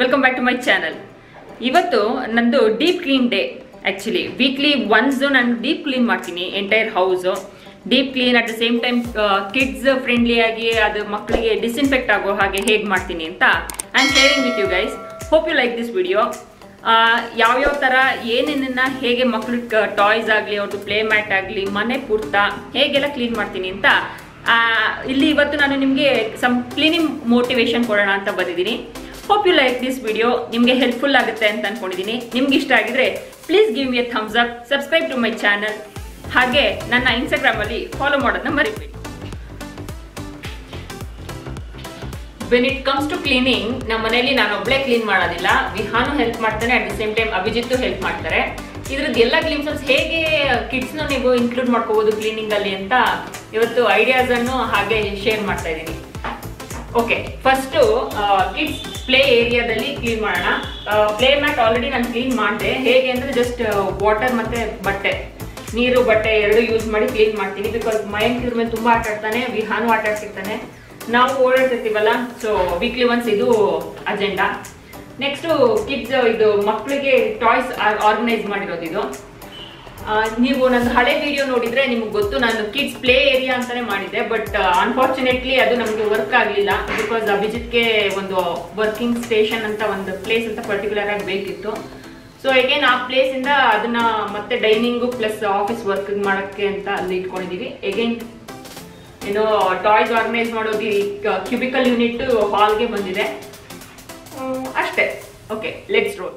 Welcome back to my channel. Ivattu nandu deep clean day. Actually weekly once ನಾನು deep clean ಮಾಡ್ತೀನಿ entire house. Deep clean at the same time kids friendly ಆಗಿ ಅದು ಮಕ್ಕಳಿಗೆ disinfect ಆಗೋ ಹಾಗೆ ಹೇಗೆ ಮಾಡ್ತೀನಿ ಅಂತ I am sharing with you guys. Hope you like this video. ಯಾವ ಯಾವ ತರ ಏನೇನನ್ನ ಹೇಗೆ ಮಕ್ಕಳಿಗೆ ಟಾಯ್ಸ್ ಆಗಲಿ ಅಥವಾ ಪ್ಲೇ ಮ್ಯಾಟ್ ಆಗಲಿ ಮನೆ ಪೂರ್ತಿ ಹೇಗೆಲ್ಲ ಕ್ಲೀನ್ ಮಾಡ್ತೀನಿ ಅಂತ ಇಲ್ಲಿ ಇವತ್ತು ನಾನು ನಿಮಗೆ some cleaning motivation ಕೊಡೋಣ ಅಂತ ಬಂದಿದ್ದೀನಿ. Hope you like this video. Nimge helpful agutte anta ankonidini. Nimge ishta agidre please give me a thumbs up, subscribe to my channel. Hage nanna Instagram alli follow madodna maribedi. When it comes to cleaning, nam maneli nanu oble clean madodilla. Vihanu help martane at the same time Abhijit help martare. Idrad ella glimpses hege kids na neevu include madkobodu cleaning alli anta ivattu ideas annu hage share martta idini. Okay, first kids play area dalli clean madona. Play mat already nanu clean maade hege andre just water matte batte neeru batte eradu use maadi clean maartini because mayank idre mele thumba aataartane vihanu aataartane now ಓಡಾಡ್ತಿರ್ತೀವಲ್ಲ so weekly once idu agenda. Next kids idu makkalige toys organize maadirodu idu. ನೀವು ನನ್ನ ಹಳೆ video ನೋಡಿದ್ರೆ ನಿಮಗೆ ಗೊತ್ತು ನಾನು kids play area ಅಂತಾನೆ ಮಾಡಿದ್ದೆ but unfortunately ಅದು ನಮಗೆ ವರ್ಕ್ ಆಗಲಿಲ್ಲ ಬಿಕಾಸ್ ಅಭಿಜಿತ್ಗೆ ಒಂದು ವರ್ಕಿಂಗ್ ಸ್ಟೇಷನ್ ಅಂತ ಒಂದು ಪ್ಲೇಸ್ ಅಂತ ಪರ್ಟಿಕ್ಯುಲರ್ ಆಗಿ ಬೇಕಿತ್ತು. ಸೊ ಅಗೇನ್ ಆ ಪ್ಲೇಸಿಂದ ಅದನ್ನ ಮತ್ತೆ ಡೈನಿಂಗು ಪ್ಲಸ್ ಆಫೀಸ್ ವರ್ಕ್ ಮಾಡೋಕ್ಕೆ ಅಂತ ಅಲ್ಲಿ ಇಟ್ಕೊಂಡಿದ್ದೀವಿ. ಅಗೇನ್ ಏನೋ ಟಾಯ್ಸ್ ಆರ್ಗನೈಸ್ ಮಾಡೋದು ಕ್ಯೂಬಿಕಲ್ ಯೂನಿಟ್ ಹಾಲ್ಗೆ ಬಂದಿದೆ ಅಷ್ಟೇ. Okay let's roll.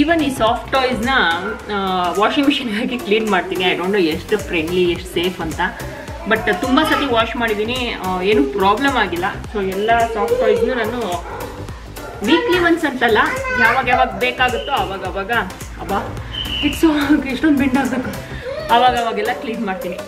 ಈವನ್ ಈ ಸಾಫ್ಟ್ ಟಾಯ್ಸ್ನ ವಾಷಿಂಗ್ ಮಿಷಿನ್ ಹಾಕಿ ಕ್ಲೀನ್ ಮಾಡ್ತೀನಿ. ಐ ಡೋಂಟ್ ನೋ ಎಷ್ಟು ಫ್ರೆಂಡ್ಲಿ ಎಷ್ಟು ಸೇಫ್ ಅಂತ but ತುಂಬಾ ಸತಿ ವಾಶ್ ಮಾಡಿದೀನಿ ಏನು ಪ್ರಾಬ್ಲಮ್ ಆಗಿಲ್ಲ ಸೋ ಎಲ್ಲ ಸಾಫ್ಟ್ ಟಾಯ್ಸ್ ನಾನು ವೀಕ್ಲಿ ಒನ್ಸ್ ಅಂತಲ್ಲ ಯಾವಾಗ ಯಾವಾಗ ಬೇಕಾಗುತ್ತೋ ಆವಾಗ ಆವಾಗ ಅಬ್ಬಾ ಇಟ್ಸ್ ಇಷ್ಟೊಂದು ಬಿಂಡ್ ಆಗಬೇಕು ಆವಾಗ ಆವಾಗೆಲ್ಲ ಕ್ಲೀನ್ ಮಾಡ್ತೀನಿ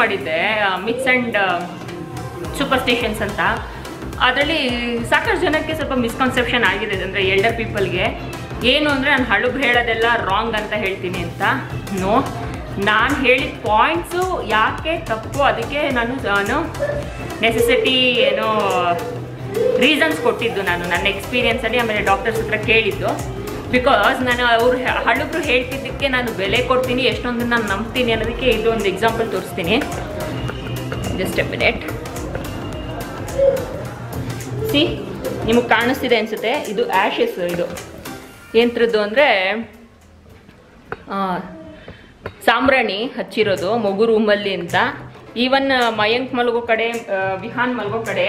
ಮಾಡಿದ್ದೆ ಮಿತ್ಸ್ ಆ್ಯಂಡ್ ಸೂಪರ್ಸ್ಟಿಷನ್ಸ್ ಅಂತ ಅದರಲ್ಲಿ ಸಾಕಷ್ಟು ಜನಕ್ಕೆ ಸ್ವಲ್ಪ ಮಿಸ್ಕನ್ಸೆಪ್ಷನ್ ಆಗಿದೆ ಅಂದರೆ ಎಲ್ಡರ್ ಪೀಪಲ್ಗೆ ಏನು ಅಂದರೆ ನಾನು ಹಳುಬು ಹೇಳೋದೆಲ್ಲ ರಾಂಗ್ ಅಂತ ಹೇಳ್ತೀನಿ ಅಂತ ನೋ ನಾನು ಹೇಳಿದ ಪಾಯಿಂಟ್ಸು ಯಾಕೆ ತಪ್ಪು ಅದಕ್ಕೆ ನಾನು ನೆಸೆಸಿಟಿ ಏನೋ ರೀಸನ್ಸ್ ಕೊಟ್ಟಿದ್ದು ನಾನು ನನ್ನ ಎಕ್ಸ್ಪೀರಿಯನ್ಸಲ್ಲಿ ಆಮೇಲೆ ಡಾಕ್ಟರ್ಸ್ ಹತ್ರ ಕೇಳಿದ್ದು ಬಿಕಾಸ್ ನಾನು ಅವ್ರು ಹಳುಬ್ರು ಹೇಳ್ತಿದ್ದಕ್ಕೆ ನಾನು ಬೆಲೆ ಕೊಡ್ತೀನಿ ಎಷ್ಟೊಂದು ನಾನು ನಂಬ್ತೀನಿ ಅನ್ನೋದಕ್ಕೆ ಇದೊಂದು ಎಕ್ಸಾಂಪಲ್ ತೋರಿಸ್ತೀನಿ ಜಸ್ಟ್ ಎ ಮಿನಿಟ್ ಸಿ ನಿಮಗೆ ಕಾಣಿಸ್ತಿದೆ ಅನಿಸುತ್ತೆ ಇದು ಆ್ಯಶಸ್ ಇದು ಏನಂಥದ್ದು ಅಂದರೆ ಸಾಂಬ್ರಾಣಿ ಹಚ್ಚಿರೋದು ಮಗು ರೂಮಲ್ಲಿ ಅಂತ ಈವನ್ ಮಯಾಂಕ್ ಮಲಗೋ ಕಡೆ ವಿಹಾನ್ ಮಲಗೋ ಕಡೆ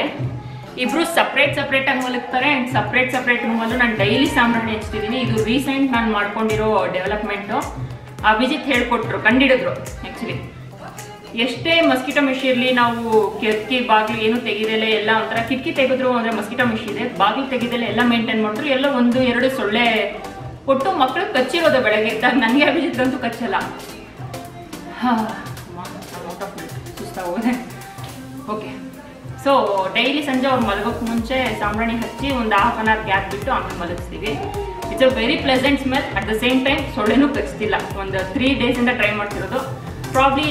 ಇಬ್ರು ಸಪ್ರೇಟ್ ಸಪ್ರೇಟ್ ಆಗಿ ಮಲಗ್ತಾರೆ ಆ್ಯಂಡ್ ಸಪ್ರೇಟ್ ಸಪ್ರೇಟ್ ರೂಮಲ್ಲೂ ನಾನು ಡೈಲಿ ಸಾಂಬ್ರಾಣಿ ಹಚ್ತಿದ್ದೀನಿ ಇದು ರೀಸೆಂಟ್ ನಾನು ಮಾಡ್ಕೊಂಡಿರೋ ಡೆವಲಪ್ಮೆಂಟು ಆ ವಿಜಿತ್ ಹೇಳ್ಕೊಟ್ರು ಕಂಡಿಡಿದ್ರು ಆ್ಯಕ್ಚುಲಿ ಎಷ್ಟೇ ಮಸ್ಕಿಟೋ ಮಿಶ್ ಇರಲಿ ನಾವು ಕಿಟಕಿ ಬಾಗಿಲು ಏನು ತೆಗೆದಲೆ ಎಲ್ಲ ಒಂಥರ ಕಿಟಕಿ ತೆಗೆದ್ರು ಅಂದರೆ ಮಸ್ಕಿಟೋ ಮಿಶ್ ಇದೆ ಬಾಗಿಲು ತೆಗೆದಲೆ ಎಲ್ಲ ಮೇಂಟೈನ್ ಮಾಡಿದ್ರು ಎಲ್ಲ ಒಂದು ಎರಡು ಸೊಳ್ಳೆ ಕೊಟ್ಟು ಮಕ್ಕಳು ಕಚ್ಚಿರೋದು ಬೆಳಗ್ಗೆ ಇದ್ದಾಗ ನನಗೆ ಆ ವಿಜಿತ್ ಅಂತೂ ಕಚ್ಚಲ್ಲ ಓಕೆ ಸೊ ಡೈಲಿ ಸಂಜೆ ಅವ್ರು ಮಲಗೋಕ್ಕೆ ಮುಂಚೆ ಸಾಂಬ್ರಾಣಿ ಹಚ್ಚಿ ಒಂದು ಹಾಫ್ ಆನ್ ಅವರ್ ಗ್ಯಾಪ್ ಬಿಟ್ಟು ಆಮೇಲೆ ಮಲಗಿಸ್ತೀವಿ it's a very pleasant smell at the same time ಸೊಳ್ಳೆನೂ ಕಚ್ತಿಲ್ಲ ಒಂದು 3 ಡೇಸಿಂದ ಟ್ರೈ ಮಾಡ್ತಿರೋದು ಪ್ರಾಬ್ಲಿ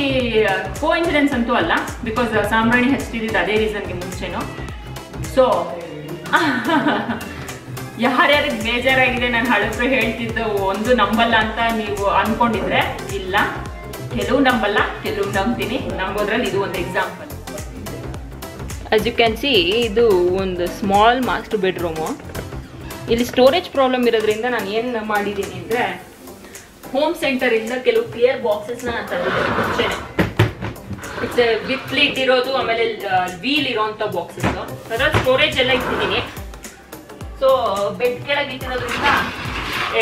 ಕೋ ಇನ್ಸಿಡೆನ್ಸ್ ಅಂತೂ ಅಲ್ಲ ಬಿಕಾಸ್ ಸಾಂಬ್ರಾಣಿ ಹಚ್ತಿದ್ದು ಅದೇ ರೀಸನ್ಗೆ ಮುಂಚೆನೂ ಸೊ ಯಾರ್ಯಾರಿಗೆ ಬೇಜಾರಾಗಿದೆ ನಾನು ಹಳಬ್ರು ಹೇಳ್ತಿದ್ದು ಒಂದು ನಂಬಲ್ಲ ಅಂತ ನೀವು ಅಂದ್ಕೊಂಡಿದ್ರೆ ಇಲ್ಲ ಕೆಲವು ನಂಬಲ್ಲ ಕೆಲವು ನಂಬ್ತೀನಿ ನಂಬೋದ್ರಲ್ಲಿ ಇದು ಒಂದು example As you can see, ಇದು ಒಂದು ಸ್ಮಾಲ್ ಮಾಸ್ಟರ್ ಬೆಡ್ರೂಮು ಇಲ್ಲಿ ಸ್ಟೋರೇಜ್ ಪ್ರಾಬ್ಲಮ್ ಇರೋದ್ರಿಂದ ನಾನು ಏನು ಮಾಡಿದ್ದೀನಿ ಅಂದರೆ ಹೋಮ್ ಸೆಂಟರಿಂದ ಕೆಲವು ಕ್ಲಿಯರ್ ಬಾಕ್ಸಸ್ನ ತಂದಿದ್ದೀನಿ ಮುಂಚೆನೆ ಇಟ್ಸ್ ವಿತ್ ಪ್ಲೇಟ್ ಇರೋದು ಆಮೇಲೆ ವೀಲ್ ಇರೋವಂಥ ಬಾಕ್ಸಸ್ಸು ಅದರ ಸ್ಟೋರೇಜ್ ಎಲ್ಲ ಇಟ್ಟಿದ್ದೀನಿ ಸೊ ಬೆಡ್ ಕೆಳಗೆ ಇಟ್ಟಿರೋದ್ರಿಂದ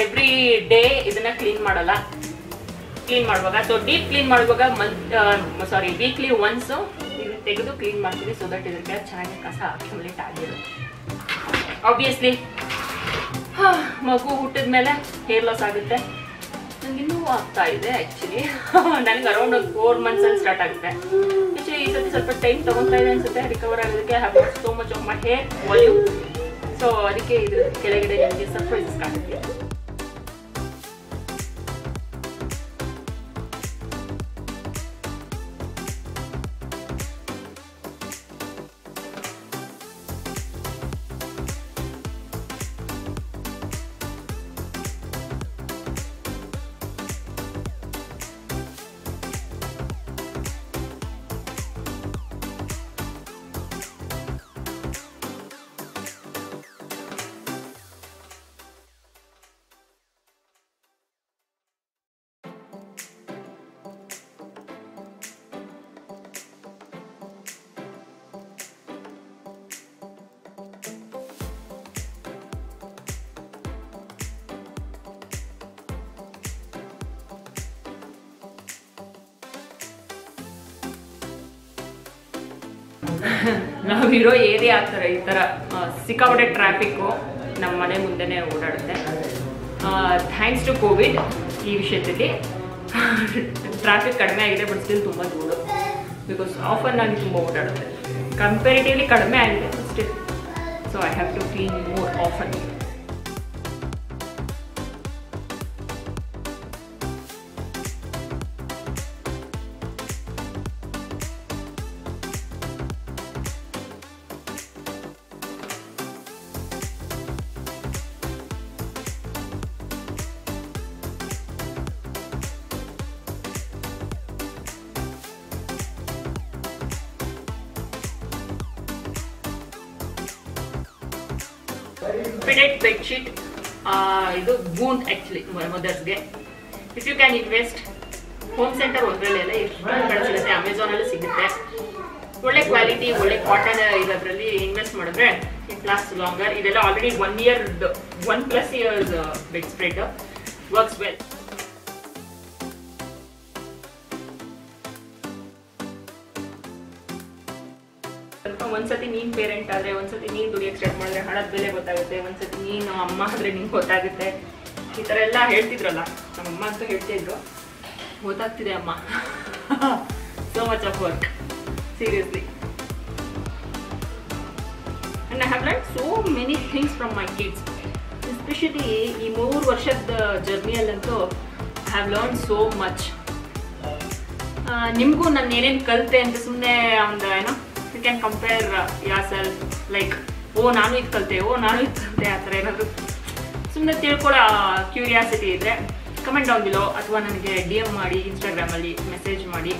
ಎವ್ರಿ ಡೇ ಇದನ್ನು ಕ್ಲೀನ್ ಮಾಡಲ್ಲ ಕ್ಲೀನ್ ಮಾಡುವಾಗ ಸೊ ಡೀಪ್ ಕ್ಲೀನ್ ಮಾಡುವಾಗ ವೀಕ್ಲಿ ಒನ್ಸು ತೆಗೆದು ಕ್ಲೀನ್ ಮಾಡ್ತೀವಿ ಸೊ ದಟ್ ಇದಕ್ಕೆ ಚೆನ್ನಾಗಿ ಕಸ ಅಕ್ಯುಮುಲೇಟ್ ಆಗಿರುತ್ತೆ ಆಬ್ವಿಯಸ್ಲಿ ಮಗು ಹುಟ್ಟಿದ ಮೇಲೆ ಹೇರ್ ಲಾಸ್ ಆಗುತ್ತೆ ನನಗಿನ್ನೂ ಆಗ್ತಾ ಇದೆ ಆ್ಯಕ್ಚುಲಿ ನನಗೆ ಅರೌಂಡ್ ಒಂದು 4 ಮಂತ್ಸಲ್ಲಿ ಸ್ಟಾರ್ಟ್ ಆಗುತ್ತೆ ಆ್ಯಕ್ಚುಲಿ ಈ ಸರ್ತಿ ಸ್ವಲ್ಪ ಟೈಮ್ ತೊಗೊತಾ ಇದೆ ಅನಿಸುತ್ತೆ ರಿಕವರ್ ಆಗೋದಕ್ಕೆ have got so much of my hair volume so ಅದಕ್ಕೆ ಇದ್ರ ಕೆಳಗಡೆ ನನಗೆ ಸರ್ಪ್ರೈಸ್ ಆಗುತ್ತೆ Naviro area Sikavade traffic Namane Mundane ordered. Thanks to COVID, traffic kadme but still too much because often I ordered. Comparatively kadme still. So I have to clean more often. Infinite bed sheet is a boon actually my mother's day. If you can invest, home center is Amazon. Quality, cotton invest it lasts longer. It is already 1 year, 1+ years bed spreader works well. Once at the mean parent, once at the mean do extra mother, Hanad Bele Botagate, once at the mean Mahadrin Botagate, Hitarella, Heltitrala, some master Heltego, Botatirama. So much of work, seriously. And I have learned so many things from my kids, especially in more worship the journey. I have learned so much. Nimgo Nanen Kalte and the Sunday and the you can compare yourself like oh nanu it kalte oh nanu it kalte atara enadru sumne telkola curiosity idre comment down below athwa nanage dm maadi instagram alli message maadi.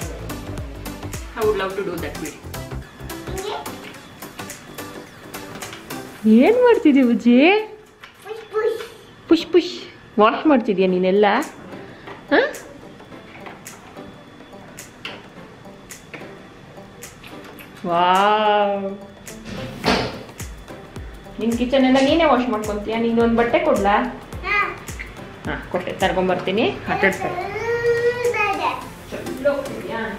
I would love to do that video. Yen martidya bujji push push wash martidya ninella ha wow! In kitchen and again, I wash my coffee and you don't but take good laugh. Ah, got it. Targum Martini, hatted. Look, yeah.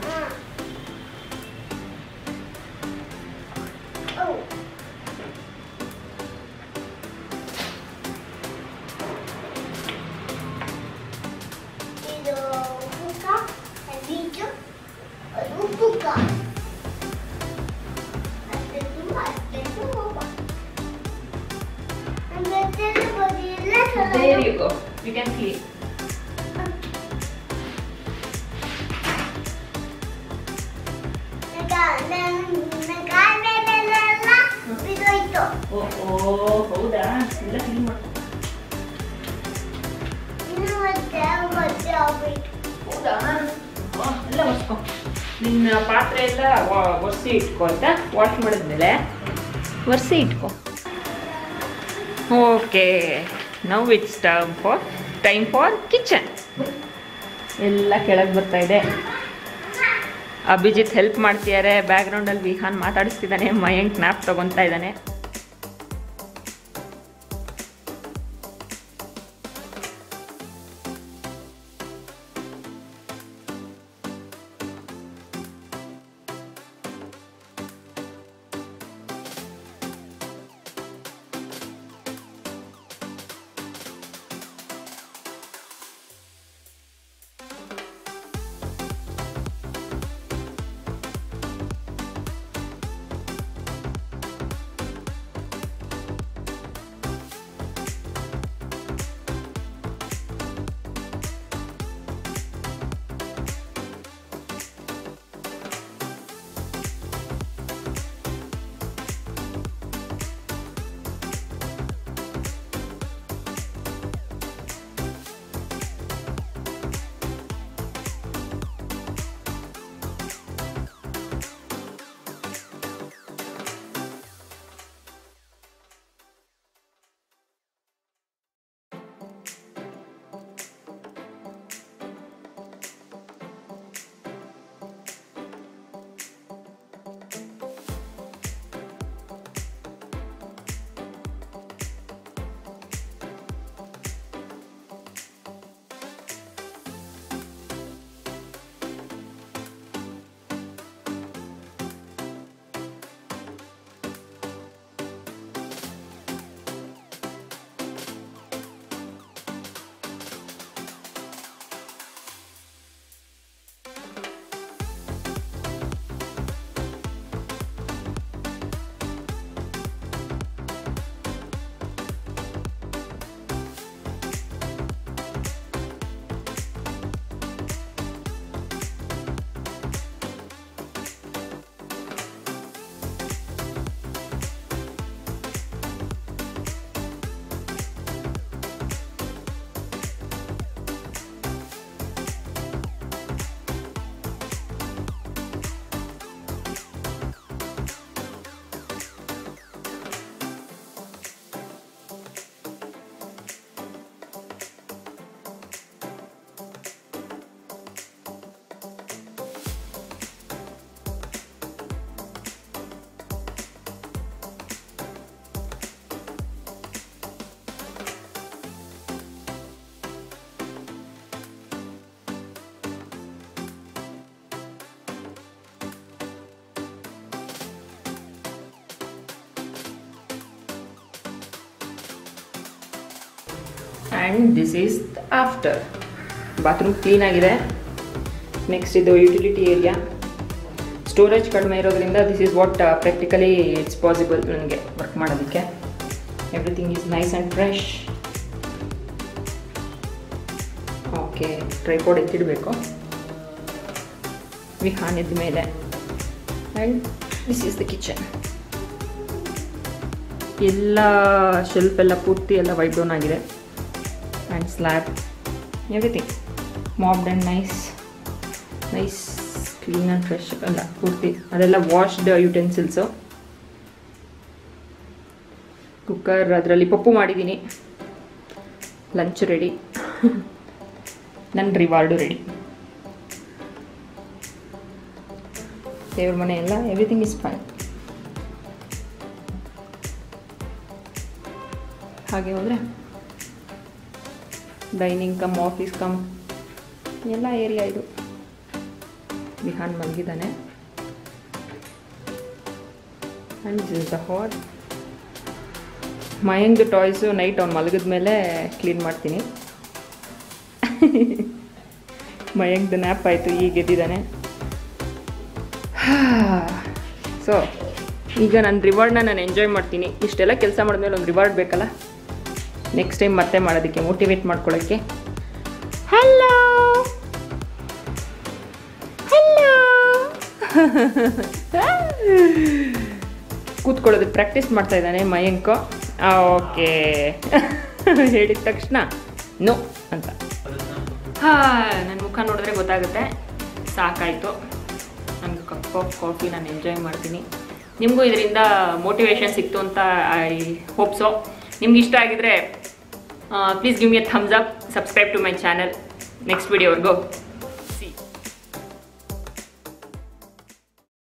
Oh, Ido, there you go. You can clean. Oh, oh, hold on. Let's clean it. Hold on. Oh, let's go. Nin patre ella varsi itko anta wash madidmele varsi itko. Okay. Now it's time for kitchen. Ella kelage barta ide. Abhijit help martiyare background alli Vihan maatadistidane Mayank nap tagonta idane. and this is the after. Bathroom clean agide. Next is the utility area. Storage kadme irodrinda this is what practically it's possible nange work madodikke. Everything is nice and fresh. Okay, tripod ettidbeko. Vihan idd mele. And this is the kitchen. Yella shelf ella purti ella wipe down agide and slab everything mopped and nice clean and fresh ella purti adella washed utensils cooker adralli pappu madidini lunch ready nan reward ready everyone ella everything is fine. ಹಾಗೆ ಹೋದರೆ dining cum office cum ಎಲ್ಲ area ಇದು. ವಿಹಾನ್ ಮಲಗಿದ್ದಾನೆ and this is the hall. Mayank toys night ಅವ್ನು ಮಲಗಿದ ಮೇಲೆ clean ಮಾಡ್ತೀನಿ. ಮಯಂಕ್ದು nap ಆಯಿತು, ಈಗ ಎದ್ದಿದ್ದಾನೆ. ಸೊ ಈಗ ನನ್ನ ರಿವಾರ್ಡ್ನ ನಾನು ಎಂಜಾಯ್ ಮಾಡ್ತೀನಿ. ಇಷ್ಟೆಲ್ಲ ಕೆಲಸ ಮಾಡಿದ್ಮೇಲೆ ಒಂದು ರಿವಾರ್ಡ್ ಬೇಕಲ್ಲ ನೆಕ್ಸ್ಟ್ ಟೈಮ್ ಮತ್ತೆ ಮಾಡೋದಕ್ಕೆ, ಮೋಟಿವೇಟ್ ಮಾಡ್ಕೊಳ್ಳೋಕ್ಕೆ. ಹಲೋ ಹಲೋ ಕೂತ್ಕೊಳ್ಳೋದಕ್ಕೆ ಪ್ರಾಕ್ಟೀಸ್ ಮಾಡ್ತಾ ಇದ್ದಾನೆ ಮಯಂಕ್. ಓಕೆ ಹೇಳಿದ ತಕ್ಷಣ ನೋ ಅಂತ. ಹಾಂ, ನನ್ನ ಮುಖ ನೋಡಿದ್ರೆ ಗೊತ್ತಾಗುತ್ತೆ ಸಾಕಾಯಿತು. ನನಗೆ ಕಪ್ ಆಫ್ ಕಾಫಿ ನಾನು ಎಂಜಾಯ್ ಮಾಡ್ತೀನಿ. ನಿಮಗೂ ಇದರಿಂದ ಮೋಟಿವೇಶನ್ ಸಿಕ್ತು ಅಂತ ಐ ಹೋಪ್ ಸೊ. ನಿಮ್ಗೆ ಇಷ್ಟ ಆಗಿದ್ರೆ please give me a thumbs up, subscribe to my channel. Next ವಿಡಿಯೋವರೆಗೂ.